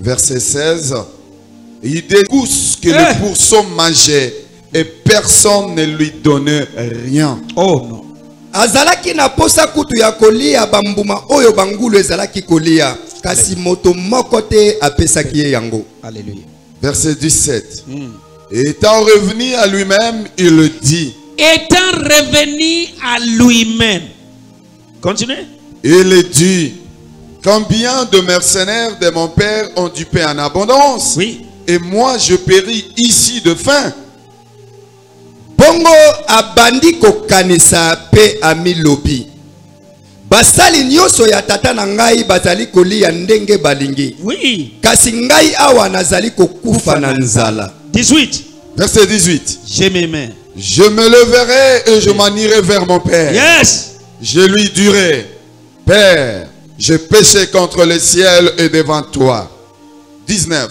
Verset 16. Il découvre que le pourceau mangeait et personne ne lui donnait rien. Oh non. Azalaki na posa kutu ya kolia bambuma oyo bangulu ezalaki kolia kasi moto moko te apesaki yango. Alléluia. Verset 17. Étant revenu à lui-même, il le dit. Étant revenu à lui-même. Continuez. Il dit, combien de mercenaires de mon père ont du pain en abondance? Oui. Et moi je péris ici de faim. Bongo abandi kokanisa pe ami lobi. Basali nyoso ya tata na ngai bazali kolia ndenge balingi. Oui. Kasi ngai awa nazali kokufa na nzala. 18. Verset 18. Je me leverai et je m'en irai vers mon père. Yes. Je lui dirai, Père, j'ai péché contre le ciel et devant toi. 19.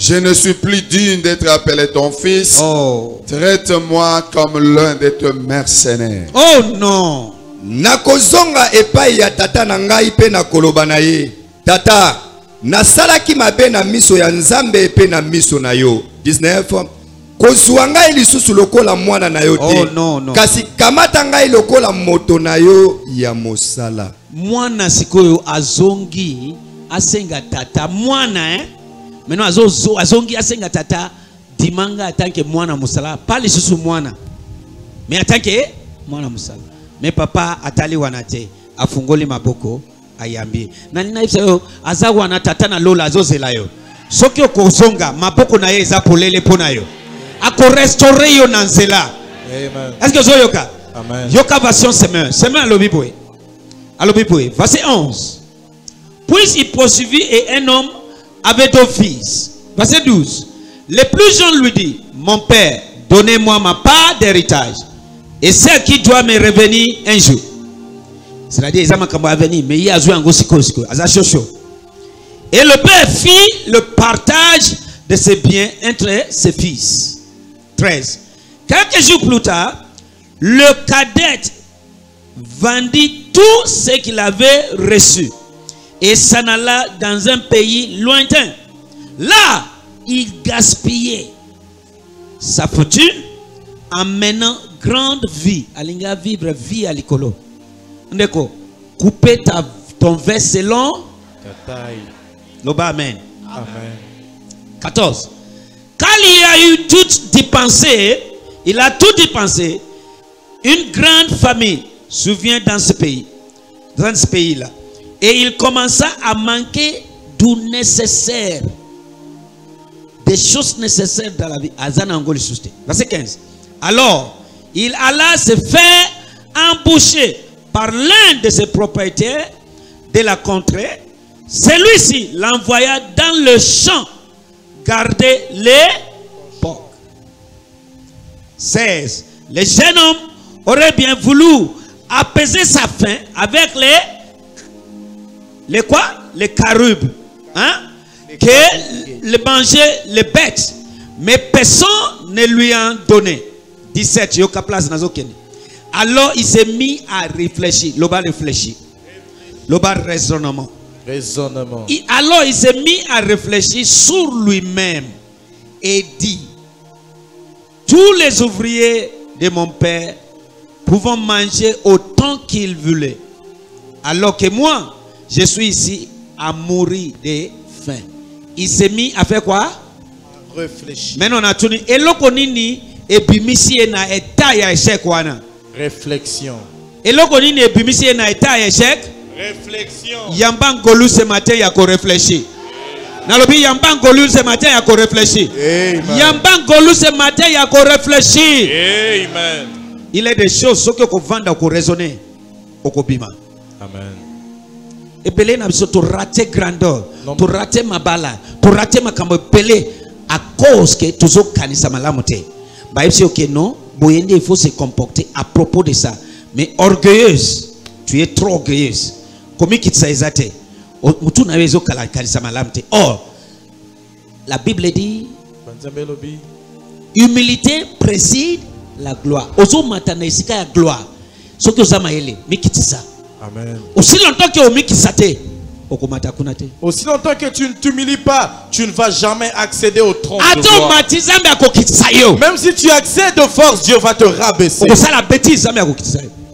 Je ne suis plus digne d'être appelé ton fils. Oh. Traite-moi comme l'un de tes mercenaires. Oh non. Nakozonga epai ya tata na ngai pe na koloba na ye. Tata, nasalaki mabe na miso ya Nzambe pe na miso na yo. 19. Kozwa ngai lisusu lokola mwana na yo te. Oh non non. Kasi kamata ngai lokola moto na yo ya mosala. Mwana sikoyo azongi asenga tata mwana Maintenant, azongi asenga tata dimanga atanke mwana musala pali susu mwana. Mais atanke mwana musala. Mais papa atali wanate afungoli maboko ayambi. Na ninaipsa yo azawa wana tata na lola azozela yo. Soki okozonga maboko na ye za polele pona yo. Ako restore yo na nzela. Amen. Est-ce que zo yoka? Amen. Yoka version semaine. Semaine alobibwe. Alobibwe. Verset 11. Puis il poursuivit et un homme avec ton fils. Verset 12. Le plus jeune lui dit, mon père, donnez-moi ma part d'héritage et celle qui doit me revenir un jour. C'est-à-dire, ils ont à venir, mais il y a un gros psychosco. Et le père fit le partage de ses biens entre ses fils. 13. Quelques jours plus tard, le cadet vendit tout ce qu'il avait reçu et s'en alla dans un pays lointain. Là, il gaspillait sa fortune en menant grande vie. Alinga vivre vie à l'écolo. Ndeko, coupez ton verre selon ta taille. Loba, amen. Amen. 14. Quand il a eu tout dépensé, il a tout dépensé, une grande famille survient dans ce pays. Dans ce pays-là. Et il commença à manquer du nécessaire. Des choses nécessaires dans la vie. Verset 15. Alors, il alla se faire embaucher par l'un de ses propriétaires de la contrée. Celui-ci l'envoya dans le champ garder les porcs. 16. Le jeune homme aurait bien voulu apaiser sa faim avec les quoi? Les carubes. Hein? Que le mangeaient les bêtes. Mais personne ne lui en donnait. 17. Alors il s'est mis à réfléchir. L'oba réfléchit. L'oba raisonnement. Raisonnement. Alors il s'est mis à réfléchir sur lui-même. Et dit, tous les ouvriers de mon père pouvant manger autant qu'ils voulaient. Alors que moi, je suis ici à mourir de faim. Il s'est mis à faire quoi? À réfléchir. Maintenant on a tourné. Et l'okonini et bimisi na eta ya échec wana. Réflexion. Et l'okonini et bimisi na eta ya échec. Réflexion. Yambangolu ce matin ya ko réfléchir. Nalobi yambangolu ce matin ya ko réfléchir. Amen. Yambangolu ce matin ya ko réfléchir. Amen. Il est des choses ce que ko vanda ko raisonner okobima. Amen. Et belé n'a pas raté grandeur, tu raté ma bala, tu raté ma cambo belé à cause que tu as canisa malamoté. Bah il dit ok non, boyende il faut se comporter à propos de ça. Mais orgueilleuse, tu es trop orgueilleuse. Comment qu'il s'est exalté? Mutu na wezo canisa malamoté. Or, la Bible dit, humilité préside la gloire. Ozo matana isika ya gloire. Soki ozama ele, mikitisa. Amen. Aussi longtemps que au miki saté, Aussi longtemps que tu ne t'humilies pas, tu ne vas jamais accéder au trône de gloire. Même si tu accèdes de force, Dieu va te rabaisser.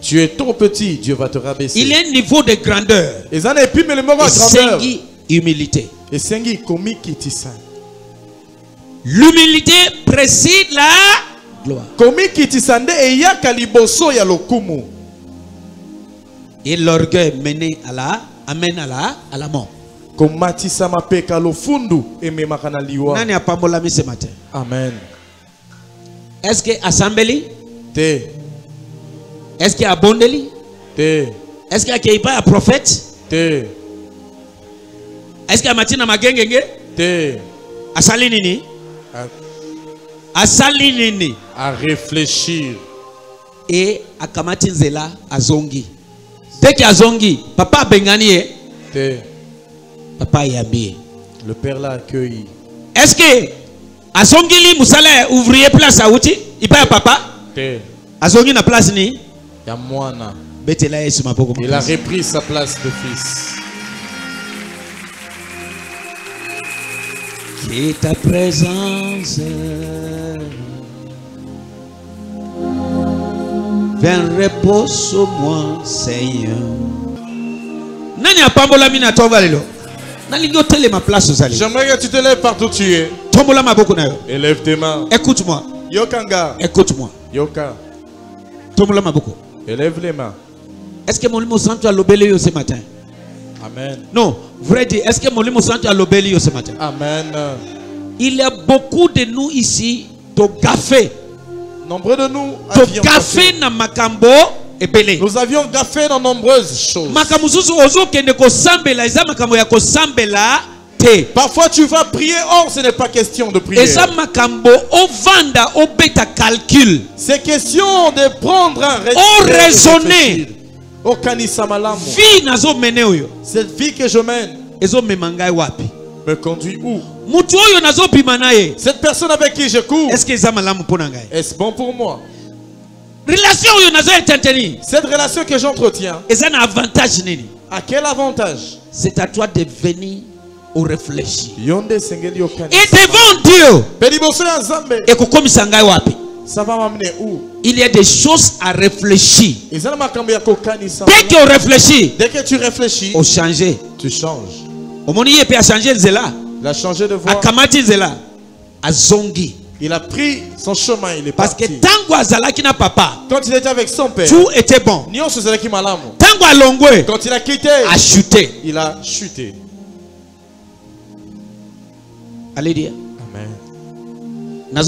Tu es trop petit, Dieu va te rabaisser. Il y a un niveau de grandeur. Et c'est humilité. L'humilité précède la gloire. Et l'orgueil mené à la amène à la mort. Amen. Est-ce que assemblée? Est-ce qu'il y a abondeli? Est-ce qu'il y a un prophète? Est-ce qu'il y a matina magengenge? Asalinini. Asalinini. À réfléchir. Et à kamatinzela azongi. Dès qu'il y a zongi, papa bengani. Papa yabi. Le père l'a accueilli. Est-ce que azongi li musala ouvrier place à outil? Il paye papa. Azongi na place ni. Il a repris sa place de fils. Qui est ta présence viens repose au moi Seigneur. Nani a pambola mina tovalelo. Nani go télé ma place aux allées. J'aimerais que tu te lèves partout tu es. Tombola ma boko nayo. Élève tes mains. Écoute-moi. Yokanga. Écoute-moi. Yoka. Tombola ma boko. Élève les mains. Est-ce que mon limo santo a lobelé ce matin? Amen. Non, vrai dire, est-ce que mon limo santo a lobelé ce matin? Amen. Il y a beaucoup de nous ici de gaffés. Nombreux de nous avions gaffé dans Macambo et Belé. Nous avions gaffé dans nombreuses choses. Parfois tu vas prier, or ce n'est pas question de prier. C'est question de prendre un raisonner. Cette vie que je mène me conduit où? Cette personne avec qui je cours, est-ce bon pour moi? Cette relation que j'entretiens, à quel avantage? C'est à toi de venir ou réfléchir. Et devant Dieu, ça va m'amener où? Il y a des choses à réfléchir. Dès qu'on réfléchit, dès que tu réfléchis, au changer, tu changes. Il a changé de voie. Il a pris son chemin, il est parti. Parce que papa, quand il était avec son père, tout était bon. Quand il a quitté, il a chuté. Allez dire. Amen.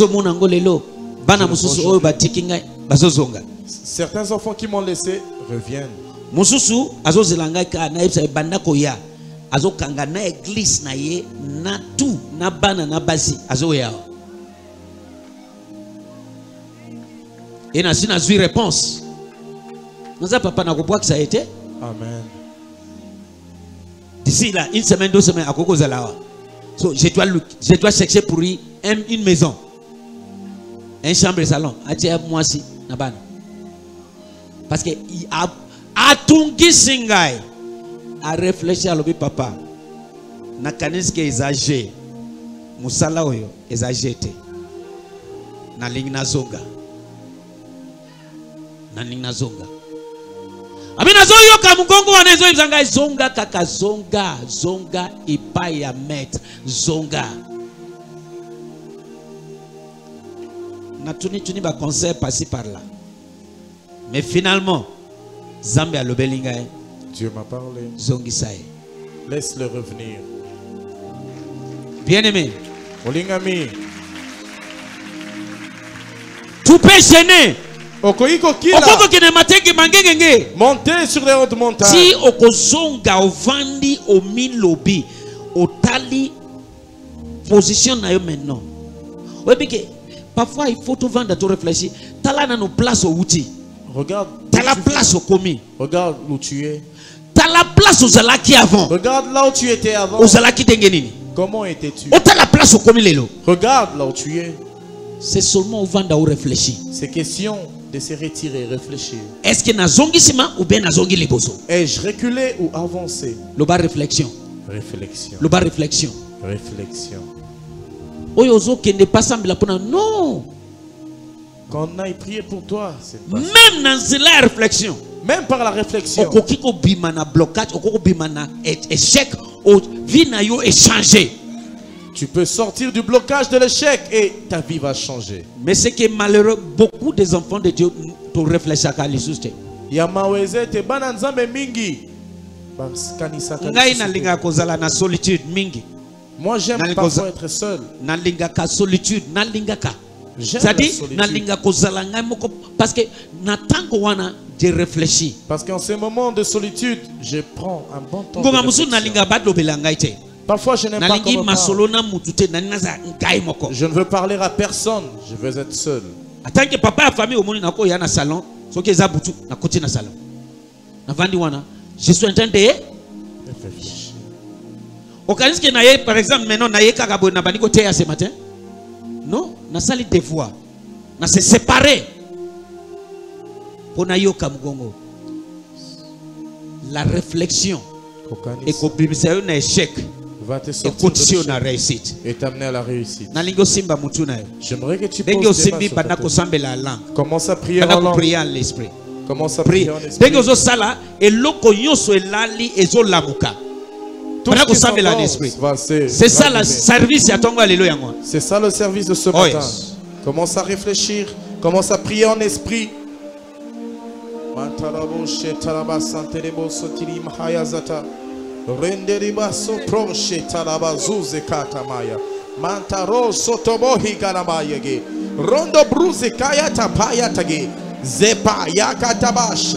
Certains enfants qui m'ont laissé reviennent. Azo kangana église na ye na tout na bana na basi azo ya. Et na si na zui réponse. Nous a papa na koboa que ça a été. Amen. D'ici là une semaine 2 semaines à koko zalawa. So je dois chercher pour lui une maison. Un chambre et salon. Atia moi si na bana. Parce que il a atungi singai. À réfléchir à l'obé papa nakanis ke exagé musala oyo exagété na lingna zonga amina zoyo ka mugongo wanazo izanga zonga kaka zonga ipai ya met zonga na tuni ba conseil passer par là mais finalement Zambia lobelinga. Dieu m'a parlé. Zongisaï. Laisse-le revenir. Bien-aimé. Olingami. Tu peux gêner. Monter sur les hautes montagnes. Si okozonga ovandi au milobi, au tali, positionne na yo maintenant. Oui, parce que parfois il faut te vendre, te réfléchir. T'as là dans nos places au outil. Regarde. T'as la place au commis. Regarde où tu es. T'as la place aux alaki avant. Regarde là où tu étais avant. Aux alaki dengenini. Comment étais-tu? T'as la place au commis lelo. Regarde là où tu es. C'est seulement au vanda où réfléchir. C'est question de se retirer, réfléchir. Est-ce que nazongisima ou bien nazongi liboso? Ai-je reculé ou avancé? Loba réflexion. Réflexion. Loba réflexion. Réflexion. Oyozo kende pasambila pona non. Quand on a prié pour toi, c'est pas même dans la réflexion. Même par la réflexion. Okokiko bimana blocage, okoko bimana échec, vinayo échanger. Tu peux sortir du blocage de l'échec et ta vie va changer. Mais c'est que malheureux, beaucoup des enfants de Dieu te réfléchissent à l'issue. Yamaweze te bananzambe mingi. Ngaina linga kozala na solitude mingi. Moi j'aime parfois être seul. Na linga ka solitude, na linga ka. C'est-à-dire na linga kozala ngai moko parce que na tango wana je réfléchis. Parce qu'en ce moment de solitude, je prends un bon temps. Ngonga musu na linga bad lobela ngai te. Parfois je n'aime pas comment parler. Je ne veux parler à personne. Je veux être seul. Je suis en train de réfléchir. Par exemple, maintenant, ce matin. Non, na sali devoir. Na se séparer. La réflexion. Et c'est un échec. Va te et t'amener à la réussite. J'aimerais que tu poses des mains. Commence à prier en langue. Commence à prier en esprit. C'est ça le service de ce matin. Commence à réfléchir. Commence à prier en esprit. Renderiba so proche talabazuze katamaya mantaro sotobohi kanabayege rondo bruze kaya tapaya tagi zepa yakatabash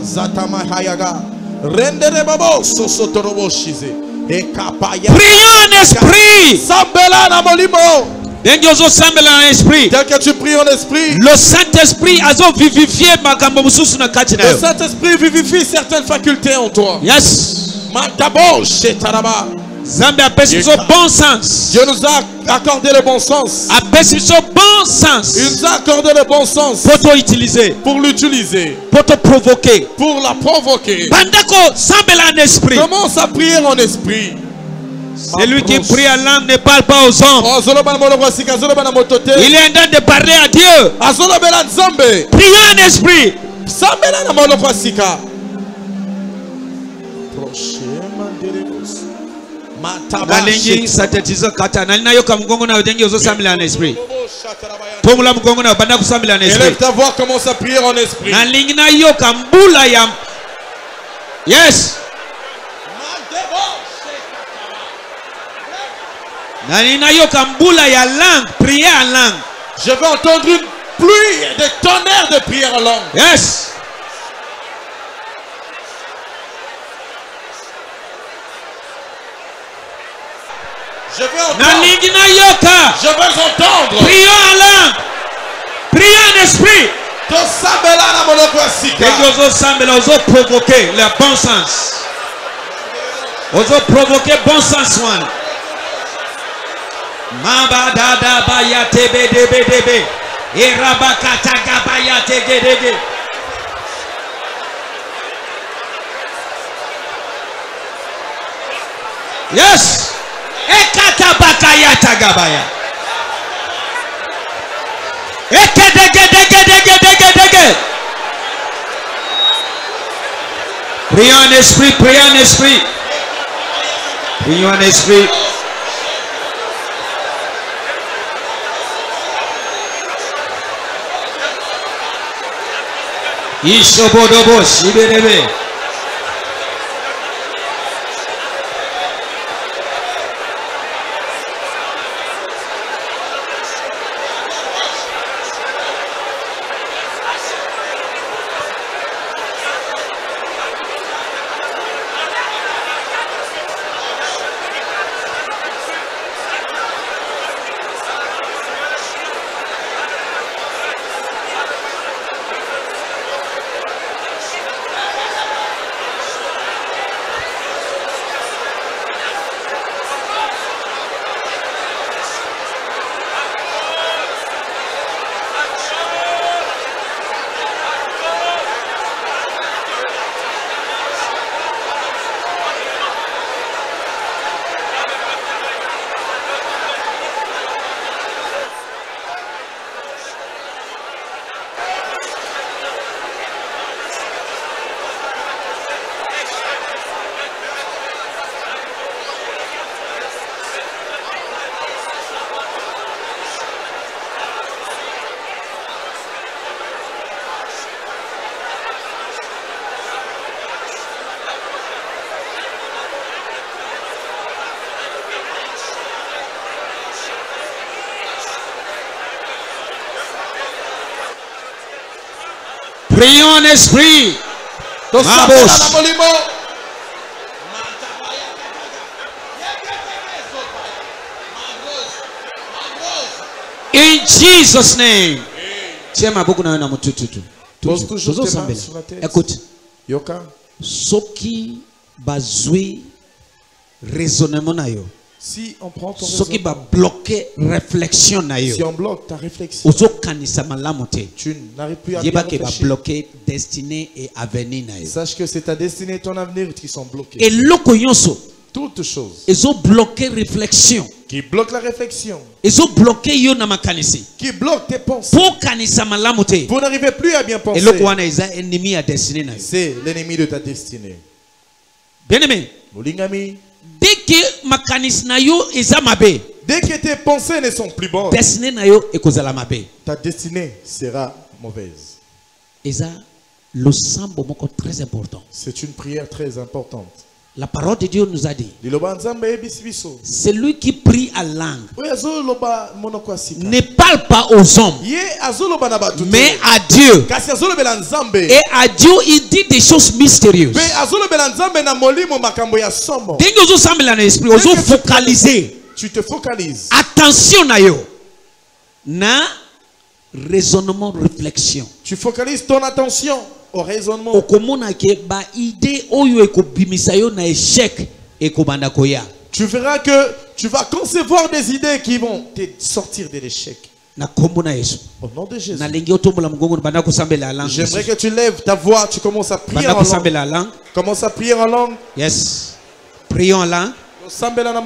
zatamahayaga rendereba boso sotoroboshize ekapaya priez en esprit sambelana molimo. Dès que tu pries en esprit, le Saint-Esprit vivifie certaines facultés en toi. Yes. Bon sens. Dieu nous a accordé le bon sens. Bon sens. Il nous a accordé le bon sens. Pour l'utiliser. Pour l'utiliser. Pour te provoquer. Pour la provoquer. Commence à prier en esprit. Celui qui prie à l'âme ne parle pas aux hommes. Il est en train de parler à Dieu. Priez en esprit. Élève ta voix, commence à prier en esprit. Yes. Je veux entendre une pluie de tonnerre de prière en langue. Yes. Je veux entendre. Prier en langue. Prier en esprit. Provoquer le bon sens. Provoquer bon sens. Mamba dada baya tebe debe debe erabaka taka baya tege dege yes ekata baka ya taka baya ekege dege dege dege dege prions en esprit. Ishobodobosh, Ibedebe. Prions en esprit. In Jesus' name. Pose toujours tes mains sur la tête. Écoute. Yoka. Soki bazui raisonnement na yo. Si on prend ton raisonnement. Soki ba bloquer réflexion na yo. Si on bloque ta réflexion. Tu n'arrives plus à réfléchir. Bloquer destinée et avenir na yo. Sache que c'est ta destinée et ton avenir qui sont bloqués. Et loko yonso. Toutes choses. Ils ont bloqué réflexion. Qui bloque la réflexion. Ils ont bloqué yonamakanisi. Qui bloque tes pensées. Pour kanisa malamote. Vous n'arrivez plus à bien penser. Et le kwana isa ennemi à destinée. C'est l'ennemi de ta destinée. Bien-aimé. Molingami. Dès que makanis nayo isa mabe. Dès que tes pensées ne sont plus bonnes. Destinée nayo ekozala mabe. Ta destinée sera mauvaise. Isa le sambo moko très important. C'est une prière très importante. La parole de Dieu nous a dit, celui qui prie à langue ne parle pas aux hommes, mais à Dieu. Et à Dieu, il dit des choses mystérieuses. Dès que vous semblez dans l'esprit, vous focalisez. Tu te focalises. Attention à eux. Na raisonnement, réflexion. Tu focalises ton attention. Au raisonnement. Tu verras que tu vas concevoir des idées qui vont te sortir de l'échec. Au nom de Jésus. J'aimerais que tu lèves ta voix, tu commences à prier en langue. Commence à prier en langue. Yes. Prions en langue. J'aimerais que tu lèves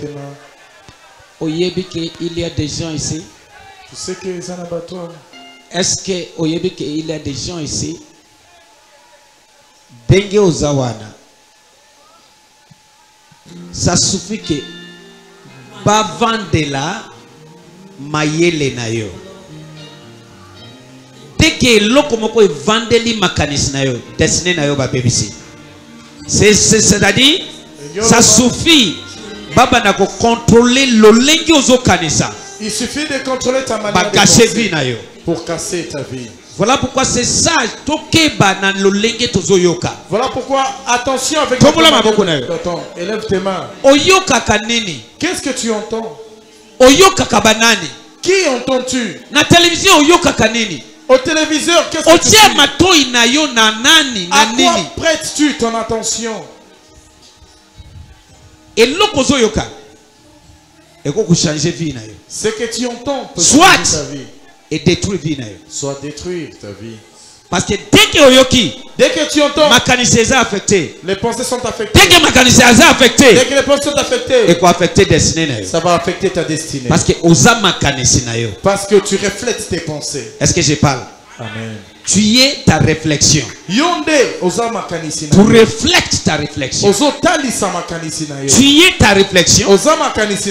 tes mains. Il y a des gens ici. Tu sais que les anabattoirs. Est-ce qu'il y a des gens ici? Dengue ozawana. Ça suffit que Bavandela Mayele Nayo. Dès que l'okomoko Vandeli Makanis Nayo, destiné Nayo Babébisi. C'est-à-dire, ça suffit. Baba Nako contrôler le lengiozo kanisa. Il suffit de contrôler ta manière de penser pour casser ta vie. Voilà pourquoi c'est sage. Voilà pourquoi attention avec tes élève tes mains. Qu'est-ce que tu entends? Qui entends-tu? Na télévision au téléviseur, qu'est-ce que tu dis? À quoi prêtes-tu ton attention? Et l'okozo yoka. Ce que tu entends peut changer ta vie. Et détruire vie. Soit détruire ta vie. Parce que dès que tu entends, les pensées sont affectées. Dès que les pensées sont affectées, et quoi affecter destinée. Ça va affecter ta destinée. Parce que tu reflètes tes pensées. Est-ce que je parle? Amen. Tu y es ta réflexion. Tu reflètes ta réflexion. Tu y es ta réflexion.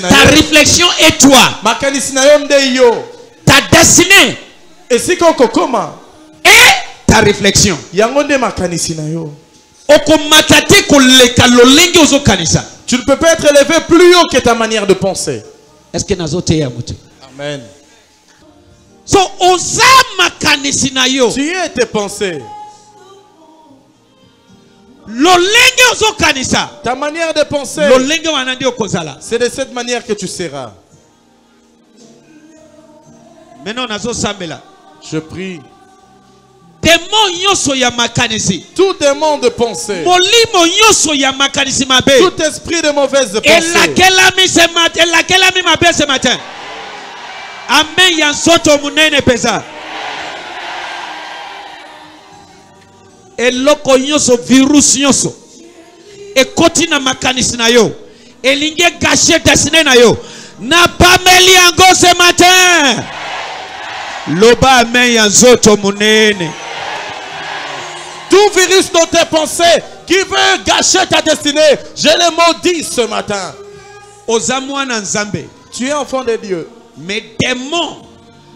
Ta réflexion est toi. Ta destinée. Et si kokokoma. Et ta réflexion. Yangonde makanisi na yo. Okomatate koleka lolenge ozo kanisa. Tu ne peux pas être élevé plus haut que ta manière de penser. Est-ce que nazote ya mutu? Amen. So oza makanisi na yo. Tu es tes pensées. Lolenge ozo kanisa. Ta manière de penser. Lolenge wanandi okozala. C'est de cette manière que tu seras. Maintenant, je prie. Tout démon de pensée. Tout esprit de mauvaise pensée. Ce matin. Amen. Et loko nyoso virus nyoso. Et kotina makanisi na yo. Et linge gâché destiné na yo. Na pameli ango ce matin. Loba amen ya nzoto munene. Tout virus dans tes pensées qui veut gâcher ta destinée, je les maudis ce matin. Tu es enfant de Dieu. Mais démon,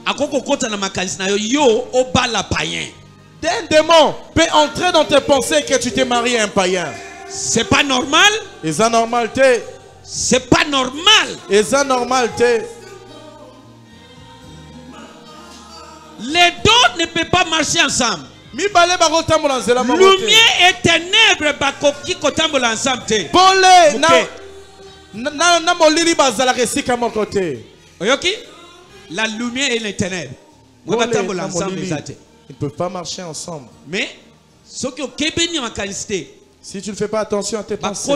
un démon peut entrer dans tes pensées que tu t'es marié à un païen. C'est pas normal. Les anormalités. C'est pas normal. Les anormalités. Les deux ne peuvent pas marcher ensemble. Lumière et ténèbres bakoki kotambola ensemble te. Bolé na molili bazala resika mon côté. Oyoki? La lumière et les ténèbres batambola ensemble ezate. Ils ne peuvent pas marcher ensemble. Mais ce qui okebeni makalisté. Si tu ne fais pas attention à tes pensées,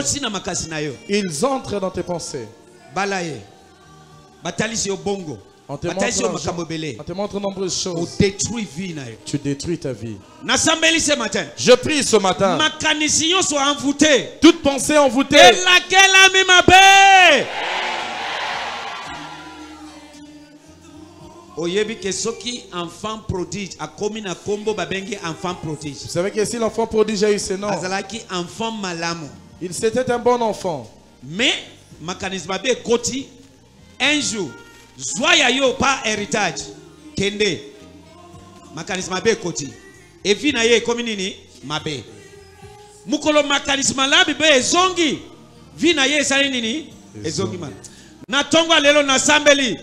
ils entrent dans tes pensées. Balaye. Batalisi obongo. On te montre nombreuses choses. Tu détruis ta vie. Je prie ce matin. Toute pensée envoûtée. Vous savez que si l'enfant prodige a eu ce nom, il c'était un bon enfant. Mais un jour, Zoya yo pas héritage. Kende. Makanisma be koti. Evi na ye komi nini? Mabe. Mukolo makanisma labi be ezongi. Vi na ye sali nini? Ezongi man. Na tongwa lelo na sambeli.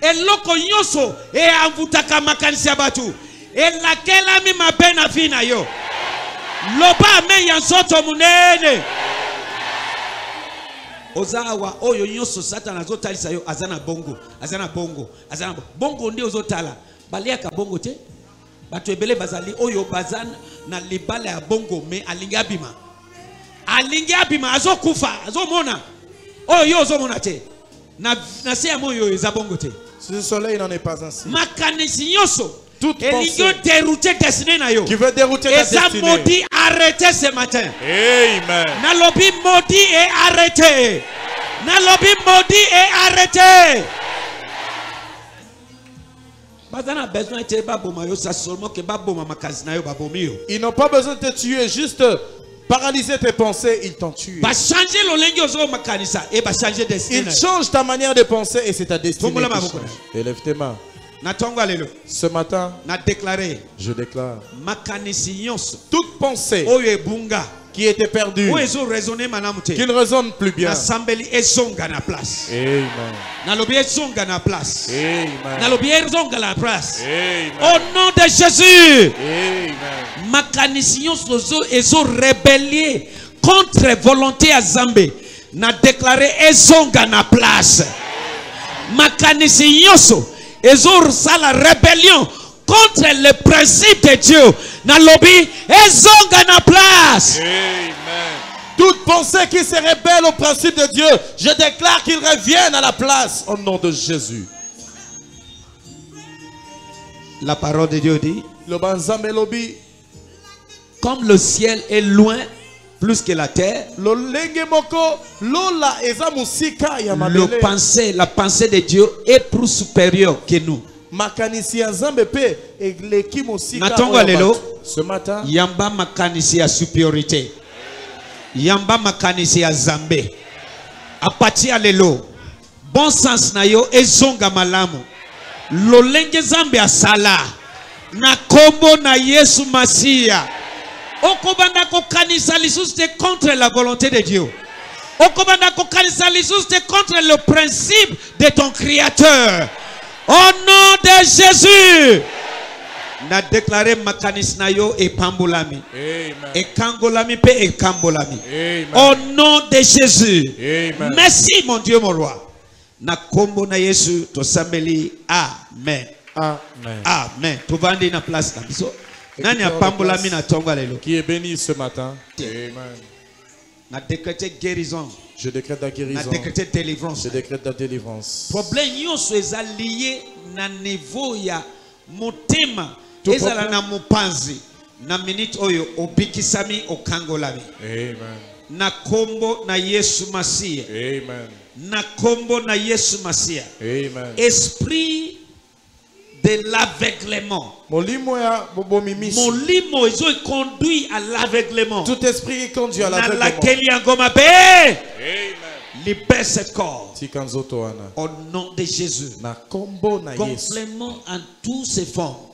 Eloko nyoso e avutaka makanisia batu. Elakela mi mabe na vi na yo. Loba me yansoto munene. Ozawa oyo nyoso satana zotalisa yo azana bongo bongo ndio zotala balia ka bongo te batu ebele bazali oyo bazana na libala ya bongo me alingi abima azokufa azomona oyo azomona te na se moyo za bongo te ce soleil n'en est pas ainsi makanisi nyoso toute pensée qui veut dérouter ta destinée. Maudit, arrêtez ce matin. Amen. Nalobi maudit et arrêtez. Nalobi maudit et arrêtez. Ils n'ont pas besoin de te tuer, juste paralyser tes pensées, ils t'ont tué. Ils changent ta manière de penser et c'est ta destinée. Élève tes mains. Ce matin, je déclare toute pensée qui était perdue, qui ne résonne plus bien. Amen. Au nom de Jésus. Amen. Contre volonté à Zambé, n'a déclaré ezonga na place. Makanisi nyoso Ezor ça la rébellion contre le principe de Dieu. Dans le lobby, ezonga na place. Amen. Toute pensée qui se rébelle au principe de Dieu, je déclare qu'il revienne à la place au nom de Jésus. La parole de Dieu dit le banzambe lobby, comme le ciel est loin plus que la terre, la pensée de Dieu est plus supérieure que nous. Ce matin, Yamba makanisi a supériorité. Yamba makanisi a Zambé. A partir de l'eau, bon sens na yo ezonga malamu. Lolenge Zambé a sala. Na kombo na Yesu Masia. Okobandako kanisa lisusu te contre la volonté de Dieu. Okobandako kanisa lisusu te contre le principe de ton créateur. Au nom de Jésus. Na déclaré makanis na yo et pambolami. Amen. Et kangolami pe et kambolami. Amen. Au nom de Jésus. Amen. Merci mon Dieu mon roi. Na kombo na Yesu to sambeli. Amen. Amen. Amen. Tuvandi na place na biso. Qui est béni ce matin. Amen. Je décrète la guérison. Je décrète la délivrance. Amen. Amen. Esprit de de l'aveuglement. Molimo ils ont conduit à l'aveuglement. Tout esprit qui conduit à l'aveuglement. Amen. Libère ce corps. Au nom de Jésus. Gonflement en toutes ses formes.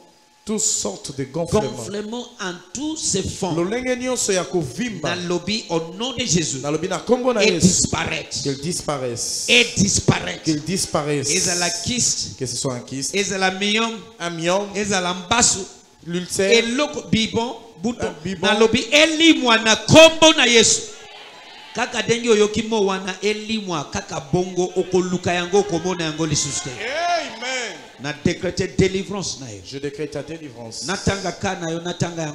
Toutes sortes de gonflements. Gonflement en toutes ses formes. Nalobi au nom de Jésus. Et disparaître. Qu'ils disparaissent. Et disparaître. Qu'ils disparaissent. Et à la kyste. Que ce soit un kyste. Et à la myome. Un myome. Et à l'ambassou. L'ulcère. Et l'autre bibon. Nalobi elimwa na kombo na Yesu. Kaka dengi oyokimo wana elimwa kaka bongo okoluka yango komona yango lisuste. Amen. Je décrète ta délivrance.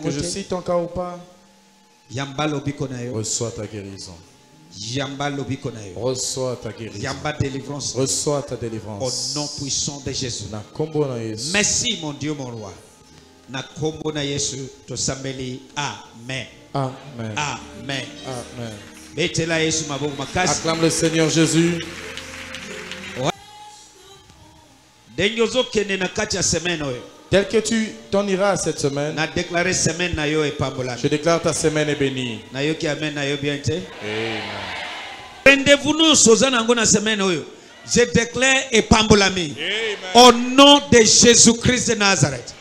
Que je cite en cas ou pas. Reçois ta guérison. Reçois ta guérison. Reçois ta délivrance. Au nom puissant de Jésus. Merci mon Dieu, mon roi. Na kombo na Yesu tosambeli. Amen. Amen. Amen. Amen. Acclame le Seigneur Jésus. Tel que tu t'en iras cette semaine, je déclare ta semaine est bénie. Amen. Je déclare et pambolami. Au nom de Jésus-Christ de Nazareth.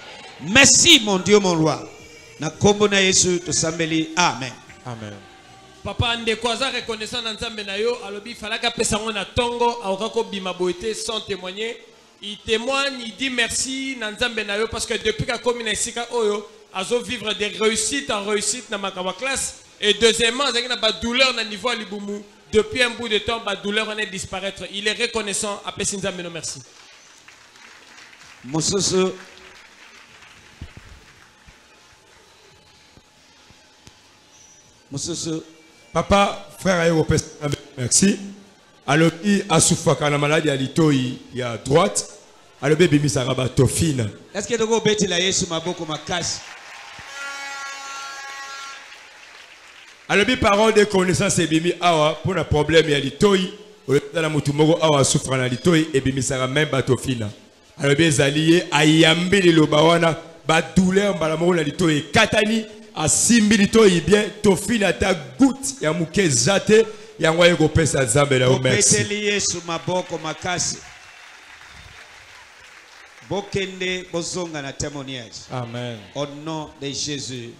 Merci mon Dieu, mon roi. Amen. Amen. Papa ndeko aza reconnaissant na Nzambe na yo alobi falaka pesa ngona tongo aokako bima boité sans témoigner. Il témoigne, il dit merci Nzambe na yo parce que depuis qu'a commis na sika oyo azo vivre des réussites en réussite na makawa classe et deuxièmement zaki na ba douleur na niveau libumu depuis un bout de temps ba douleur en est disparaître. Il est reconnaissant à pesa Nzambe no merci. Mosusu mosusu papa frère ayo pesa merci. Alors, il a souffert quand la maladie à l'itoï, il y a droite. Alors, bébé, il s'est rabattu fine. Est-ce que tu as bêté la Yesu ma boca ma casse? Alors, les parents de connaissance et bébé, awa, pour un problème, il y a l'itoï. Dans la moutumoro, awa, souffrant à l'itoï, et bébé, ça ramène bateau fine. Alors, les alliés, ayambe, les lobawana, bat douleur, balamoro, la l'itoï, katani, à 6000 l'itoï, bien, tofine à ta goutte, il y a mouké zate. Amen. Au nom de Jésus.